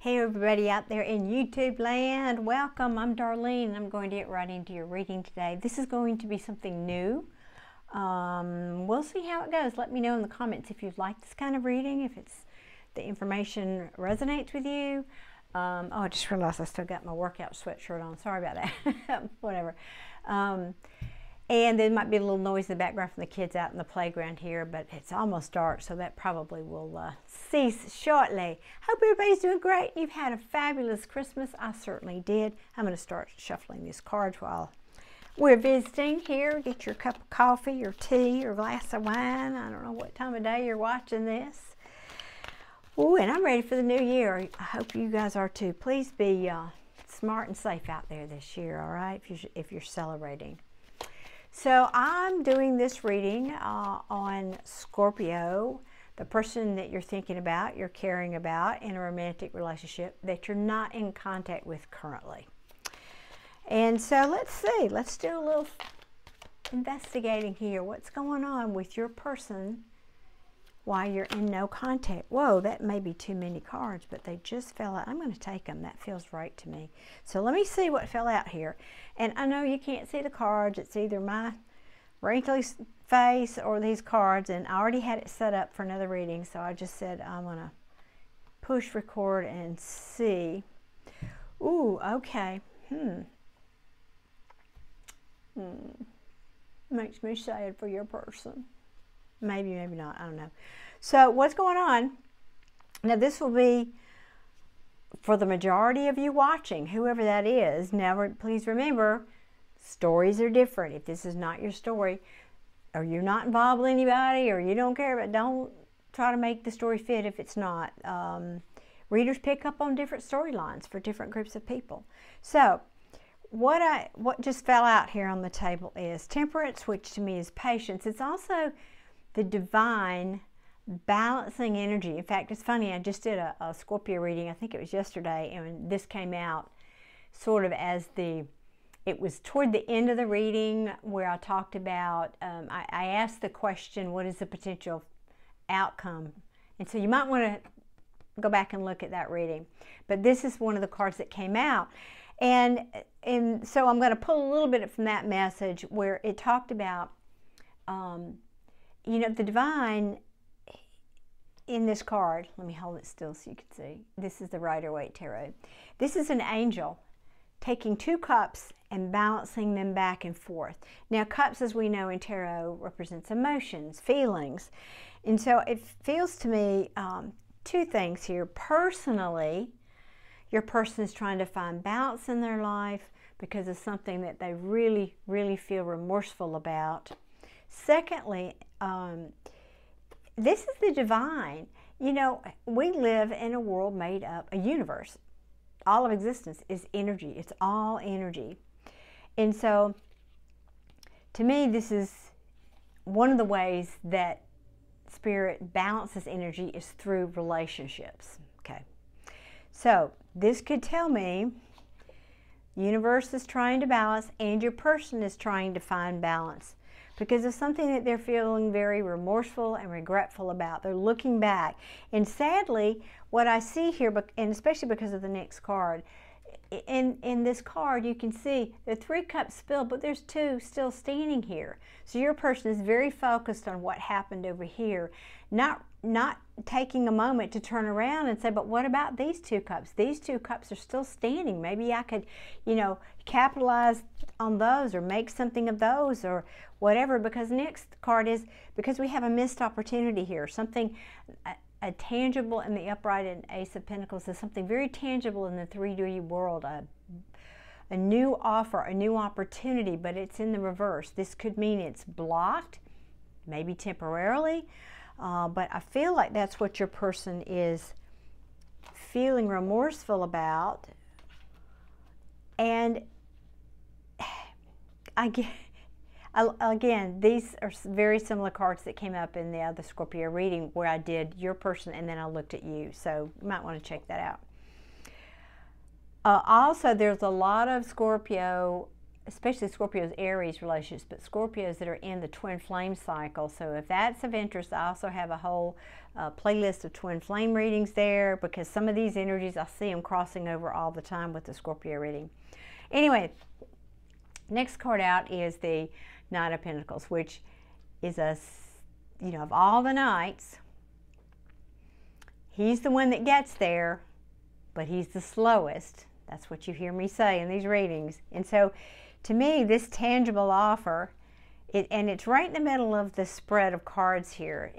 Hey everybody out there in YouTube land, welcome. I'm Darlene and I'm going to get right into your reading today. This is going to be something new. We'll see how it goes. Let me know in the comments if you'd like this kind of reading, if it's the information resonates with you. Oh, I just realized I still got my workout sweatshirt on. Sorry about that. Whatever. And there might be a little noise in the background from the kids out in the playground here, but it's almost dark, so that probably will cease shortly. Hope everybody's doing great. You've had a fabulous Christmas. I certainly did. I'm going to start shuffling these cards while we're visiting here. Get your cup of coffee, your tea, your glass of wine. I don't know what time of day you're watching this. Oh, and I'm ready for the new year. I hope you guys are too. Please be smart and safe out there this year, all right, if you're celebrating. So I'm doing this reading on Scorpio, the person that you're thinking about, you're caring about in a romantic relationship that you're not in contact with currently. And so let's see, let's do a little investigating here. What's going on with your person? Why you're in no contact. Whoa, that may be too many cards, but they just fell out. I'm going to take them. That feels right to me. So let me see what fell out here. And I know you can't see the cards. It's either my wrinkly face or these cards. And I already had it set up for another reading, so I just said I'm going to push record and see. Ooh, okay. Makes me sad for your person. Maybe, maybe not. I don't know. So what's going on? Now this will be for the majority of you watching, whoever that is. Now please remember, stories are different. If this is not your story, or you're not involved with anybody, or you don't care, but don't try to make the story fit if it's not. Readers pick up on different storylines for different groups of people. So what just fell out here on the table is temperance, which to me is patience. It's also the divine balancing energy. In fact, it's funny, I just did a Scorpio reading, I think it was yesterday, and this came out sort of as it was toward the end of the reading where I talked about, I asked the question, what is the potential outcome? And so you might want to go back and look at that reading. But this is one of the cards that came out. And so I'm going to pull a little bit from that message where it talked about, you know, the divine in this card, let me hold it still so you can see. This is the Rider-Waite Tarot. This is an angel taking two cups and balancing them back and forth. Now, cups, as we know in tarot, represents emotions, feelings. And so it feels to me two things here. Personally, your person is trying to find balance in their life because of something that they really, really feel remorseful about. Secondly, this is the divine. You know, we live in a world made up, a universe. All of existence is energy. It's all energy. And so, to me, this is one of the ways that spirit balances energy is through relationships. Okay. So, this could tell me the universe is trying to balance and your person is trying to find balance because of something that they're feeling very remorseful and regretful about. They're looking back. And sadly, what I see here, and especially because of the next card, in this card you can see the three cups spilled, but there's two still standing here. So your person is very focused on what happened over here, not taking a moment to turn around and say, but what about these two cups? These two cups are still standing. Maybe I could, you know, capitalize on those or make something of those or whatever, because next card is, because we have a missed opportunity here, something a tangible in the upright and Ace of Pentacles is something very tangible in the 3D world, a new offer, a new opportunity, but it's in the reverse. This could mean it's blocked, maybe temporarily, but I feel like that's what your person is feeling remorseful about. And again, these are very similar cards that came up in the other Scorpio reading where I did your person and then I looked at you. So you might want to check that out. Also, there's a lot of Scorpio especially Scorpios, Aries relationships, but Scorpios that are in the twin flame cycle. So if that's of interest, I also have a whole playlist of twin flame readings there, because some of these energies, I see them crossing over all the time with the Scorpio reading. Anyway, next card out is the Knight of Pentacles, which is a, you know, of all the knights, he's the one that gets there, but he's the slowest. That's what you hear me say in these readings. And so to me, this tangible offer, and it's right in the middle of the spread of cards here.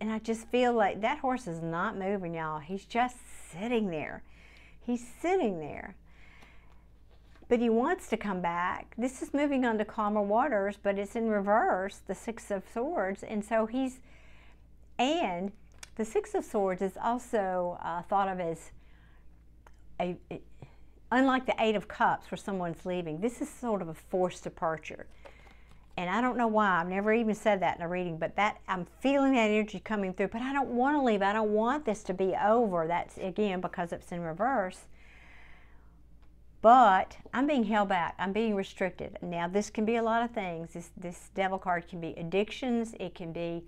And I just feel like that horse is not moving, y'all. He's just sitting there. He's sitting there. But he wants to come back. This is moving on to calmer waters, but it's in reverse, the Six of Swords. And so he's, and the Six of Swords is also thought of as a, unlike the Eight of Cups where someone's leaving, this is sort of a forced departure. And I don't know why, I've never even said that in a reading, but that I'm feeling that energy coming through, but I don't want to leave. I don't want this to be over. That's, again, because it's in reverse. But I'm being held back. I'm being restricted. Now, this can be a lot of things. This devil card can be addictions. It can be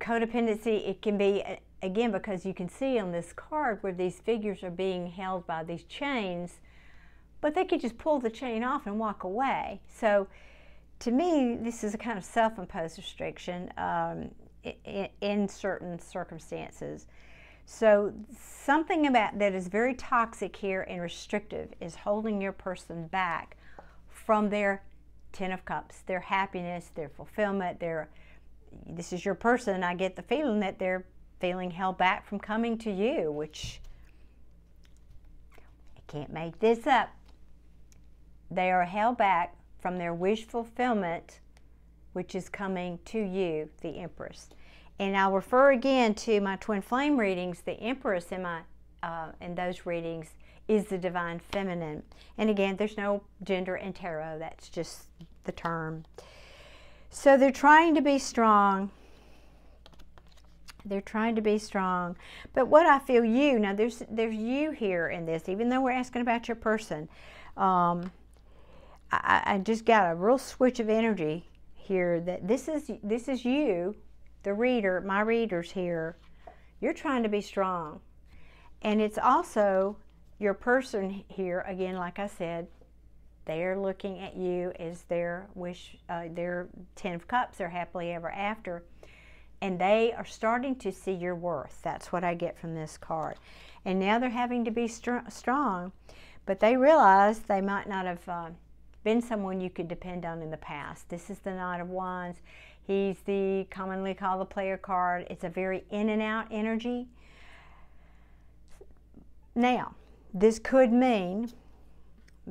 codependency. It can be... Again, because you can see on this card where these figures are being held by these chains, but they could just pull the chain off and walk away. So to me, this is a kind of self-imposed restriction in certain circumstances. So something about that is very toxic here and restrictive is holding your person back from their Ten of Cups, their happiness, their fulfillment, their, this is your person. I get the feeling that they're feeling held back from coming to you, which I can't make this up. They are held back from their wish fulfillment, which is coming to you, the Empress. And I'll refer again to my twin flame readings. The Empress in my in those readings is the divine feminine. And again, there's no gender in tarot. That's just the term. So they're trying to be strong. They're trying to be strong, but what I feel you, now there's you here in this, even though we're asking about your person. I just got a real switch of energy here that this is you, the reader, my readers here. You're trying to be strong. And it's also your person here, again, like I said, they're looking at you as their wish, their Ten of Cups, their happily ever after. And they are starting to see your worth. That's what I get from this card. And now they're having to be strong, but they realize they might not have been someone you could depend on in the past. This is the Knight of Wands. He's the commonly called the player card. It's a very in and out energy. Now, this could mean,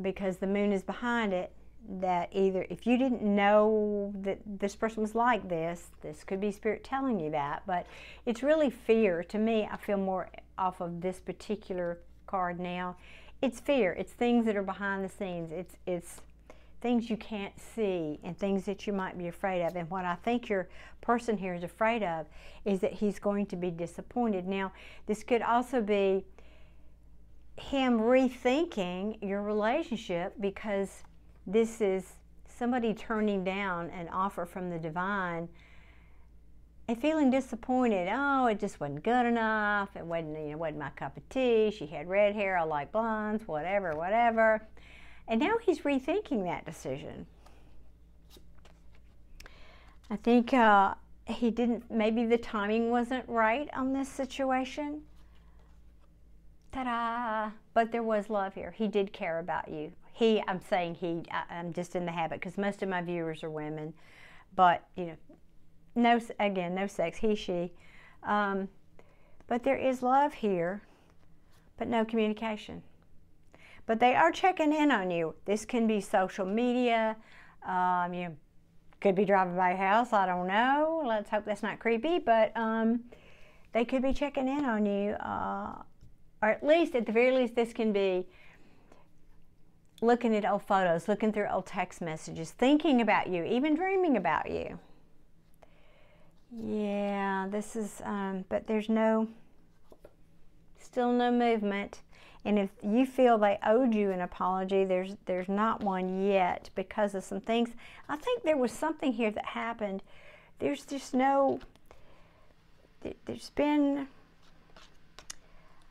because the moon is behind it, that either if you didn't know that this person was like this, this could be spirit telling you that, but it's really fear. To me, I feel more off of this particular card now. It's fear. It's things that are behind the scenes. It's things you can't see and things that you might be afraid of. And what I think your person here is afraid of is that he's going to be disappointed. Now, this could also be him rethinking your relationship, because this is somebody turning down an offer from the divine and feeling disappointed. Oh, it just wasn't good enough. It wasn't, you know, wasn't my cup of tea. She had red hair. I like blondes, whatever, whatever. And now he's rethinking that decision. I think he didn't, maybe the timing wasn't right on this situation. Ta-da! But there was love here. He did care about you. He, I'm saying he, I'm just in the habit because most of my viewers are women, but, you know, no, again, no sex, he, she. But there is love here, but no communication. But they are checking in on you. This can be social media. You could be driving by your house. I don't know. Let's hope that's not creepy, but they could be checking in on you. Or at least, at the very least, this can be looking at old photos, looking through old text messages, thinking about you, even dreaming about you. Yeah, this is, but there's no, still no movement. And if you feel they owed you an apology, there's not one yet because of some things. I think there was something here that happened. There's just no, there's been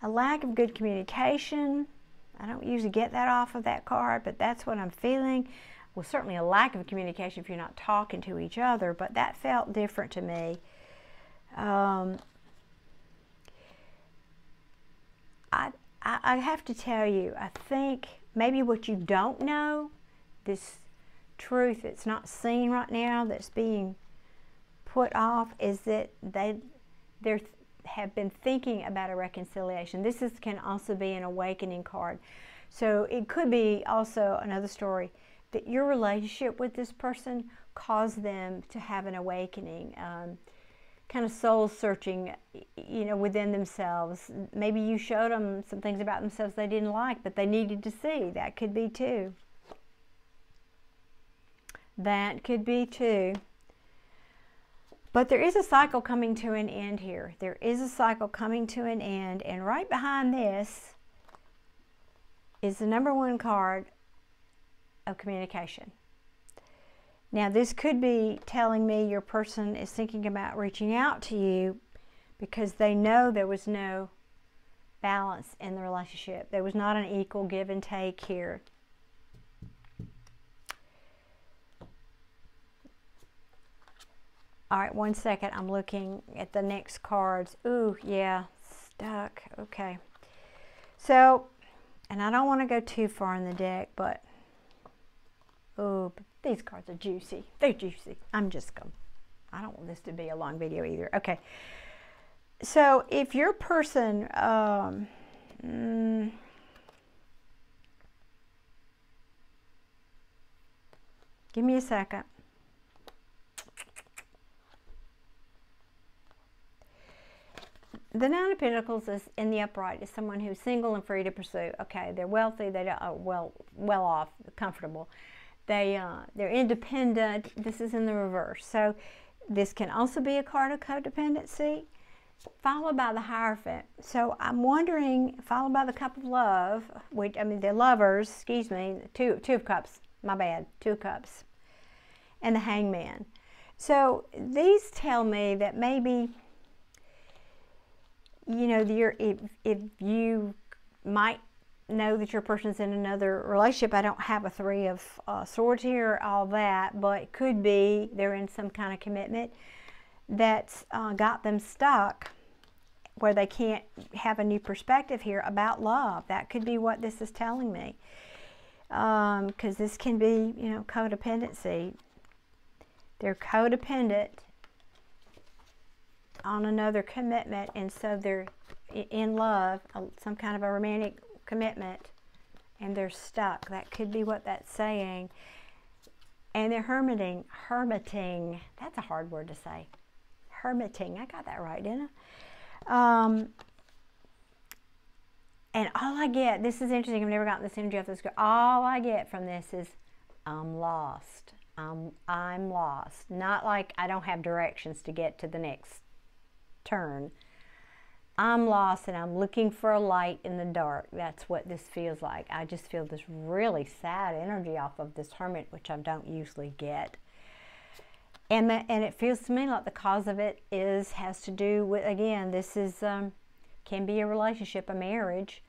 a lack of good communication. I don't usually get that off of that card, but that's what I'm feeling. Well, certainly a lack of communication if you're not talking to each other, but that felt different to me. I have to tell you, I think maybe what you don't know, this truth that's not seen right now, that's being put off, is that they have been thinking about a reconciliation. This is, can also be an awakening card. So it could be also another story that your relationship with this person caused them to have an awakening, kind of soul searching, you know, within themselves. Maybe you showed them some things about themselves they didn't like, but they needed to see. That could be too. That could be too. But there is a cycle coming to an end here. There is a cycle coming to an end, and right behind this is the number one card of communication. Now, this could be telling me your person is thinking about reaching out to you because they know there was no balance in the relationship. There was not an equal give and take here. All right, 1 second. I'm looking at the next cards. Ooh, yeah, stuck. Okay. So, and I don't want to go too far in the deck, but ooh, but these cards are juicy. They're juicy. I'm just going to, I don't want this to be a long video either. Okay. So, if your person, give me a second. The Nine of Pentacles is in the upright, is someone who's single and free to pursue. Okay, they're wealthy, they are well off, comfortable. They're independent. This is in the reverse. So this can also be a card of codependency, followed by the Hierophant. So I'm wondering, followed by the Cup of Love, which, I mean, they're lovers, excuse me, two of Cups, my bad, Two of Cups, and the Hangman. So these tell me that maybe, you know, if you might know that your person's in another relationship. I don't have a Three of Swords here, all that, but it could be they're in some kind of commitment that's got them stuck where they can't have a new perspective here about love. That could be what this is telling me, because this can be, you know, codependency. They're codependent on another commitment, and so they're in love, some kind of a romantic commitment, and they're stuck. That could be what that's saying. And they're hermiting. That's a hard word to say, hermiting. I got that right, didn't I? And all I get, this is interesting, I've never gotten this energy off this girl. All I get from this is I'm lost. I'm lost. Not like I don't have directions to get to the next turn. I'm lost and I'm looking for a light in the dark. That's what this feels like. I just feel this really sad energy off of this Hermit, which I don't usually get. And it feels to me like the cause of it has to do with, again, this is can be a relationship, a marriage.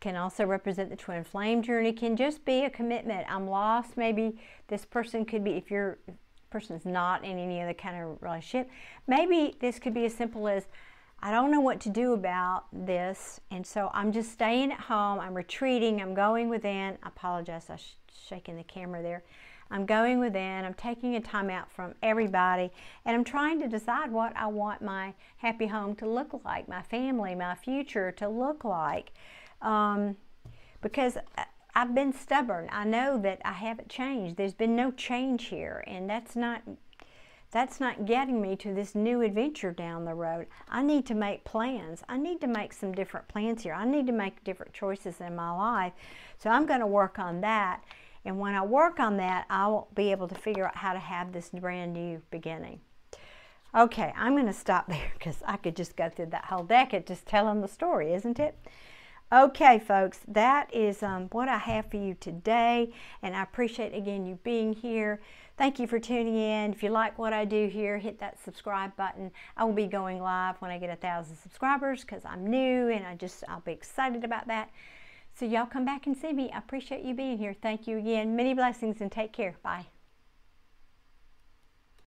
Can also represent the twin flame journey. Can just be a commitment. I'm lost. Maybe this person could be, if your person's not in any other kind of relationship, maybe this could be as simple as, I don't know what to do about this, and so I'm just staying at home. I'm retreating. I'm going within. I apologize. I'm shaking the camera there. I'm going within. I'm taking a time out from everybody, and I'm trying to decide what I want my happy home to look like, my family, my future to look like, because I've been stubborn. I know that I haven't changed. There's been no change here, and that's not getting me to this new adventure down the road. I need to make plans. I need to make some different plans here. I need to make different choices in my life. So I'm going to work on that. And when I work on that, I'll be able to figure out how to have this brand new beginning. Okay, I'm going to stop there because I could just go through that whole deck. It's just telling the story, isn't it? Okay, folks, that is what I have for you today, and I appreciate, again, you being here. Thank you for tuning in. If you like what I do here, hit that subscribe button. I will be going live when I get 1,000 subscribers because I'm new, and I'll be excited about that. So y'all come back and see me. I appreciate you being here. Thank you again. Many blessings, and take care. Bye.